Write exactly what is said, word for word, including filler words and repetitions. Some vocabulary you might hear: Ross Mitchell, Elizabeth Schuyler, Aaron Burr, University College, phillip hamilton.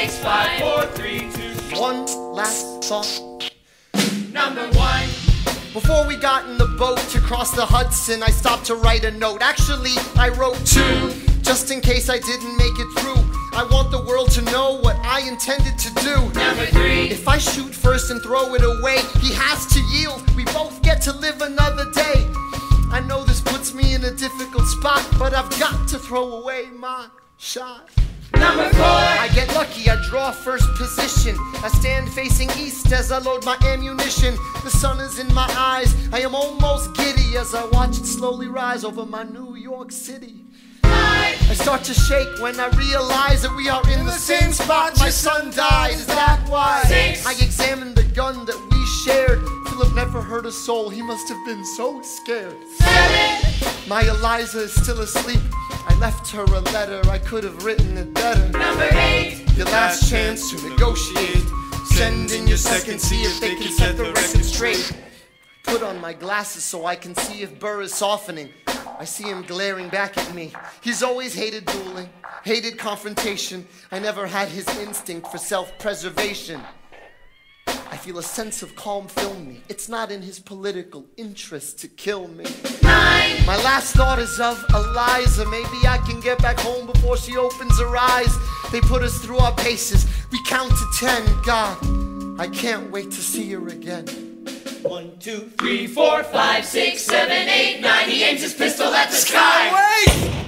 six, five, four, three, two, one last song. Number one. Before we got in the boat to cross the Hudson, I stopped to write a note. Actually, I wrote two, just in case I didn't make it through. I want the world to know what I intended to do. Number three. If I shoot first and throw it away, he has to yield. We both get to live another day. I know this puts me in a difficult spot, but I've got to throw away my shot. Number four. I get lucky, I draw first position. I stand facing east as I load my ammunition. The sun is in my eyes, I am almost giddy as I watch it slowly rise over my New York City. I start to shake when I realize that we are in, in the, the same spot. My son died, is that why? Six. I examined the gun that we shared. Phillip never heard a soul, he must have been so scared. Seven. My Eliza is still asleep. I left her a letter, I could have written it better. Number eight. Your last chance to negotiate. Send in your second, see if they can set the record straight. Put on my glasses so I can see if Burr is softening. I see him glaring back at me. He's always hated dueling, hated confrontation. I never had his instinct for self-preservation. I feel a sense of calm fill me. It's not in his political interest to kill me. Nine. My last thought is of Eliza. Maybe I can get back home before she opens her eyes. They put us through our paces. We count to ten. God, I can't wait to see her again. One, two, three, four, five, six, seven, eight, nine. He aims his pistol at the sky. Wait!